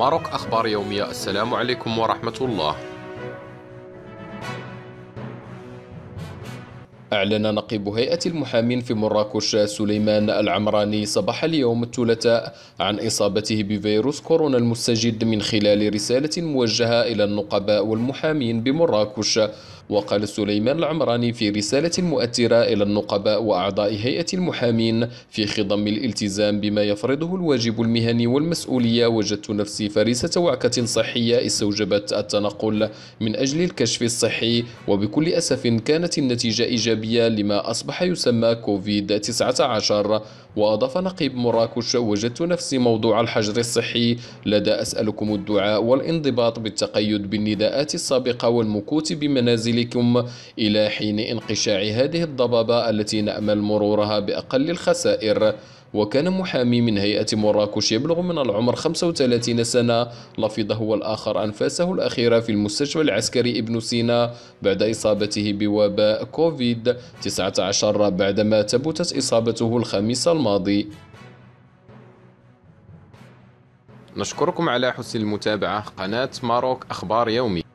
ماروك أخبار يوميه. السلام عليكم ورحمة الله. أعلن نقيب هيئة المحامين في مراكش سليمان العمراني صباح اليوم الثلاثاء عن إصابته بفيروس كورونا المستجد من خلال رسالة موجهة إلى النقباء والمحامين بمراكش. وقال سليمان العمراني في رسالة مؤثرة إلى النقباء وأعضاء هيئة المحامين في خضم الالتزام بما يفرضه الواجب المهني والمسؤولية: وجدت نفسي فريسة وعكة صحية استوجبت التنقل من أجل الكشف الصحي، وبكل أسف كانت النتيجة إيجابية لما أصبح يسمى كوفيد-19. وأضاف نقيب مراكش: وجدت نفسي موضوع الحجر الصحي لدى، أسألكم الدعاء والانضباط بالتقيد بالنداءات السابقة والمكوث بمنازل إلى حين انقشاع هذه الضبابة التي نأمل مرورها بأقل الخسائر. وكان محامي من هيئة مراكش يبلغ من العمر 35 سنة لفظ هو الآخر أنفاسه الأخيرة في المستشفى العسكري ابن سينا بعد إصابته بوباء كوفيد-19 بعدما ثبتت إصابته الخميس الماضي. نشكركم على حسن المتابعة. قناة ماروك أخبار يومي.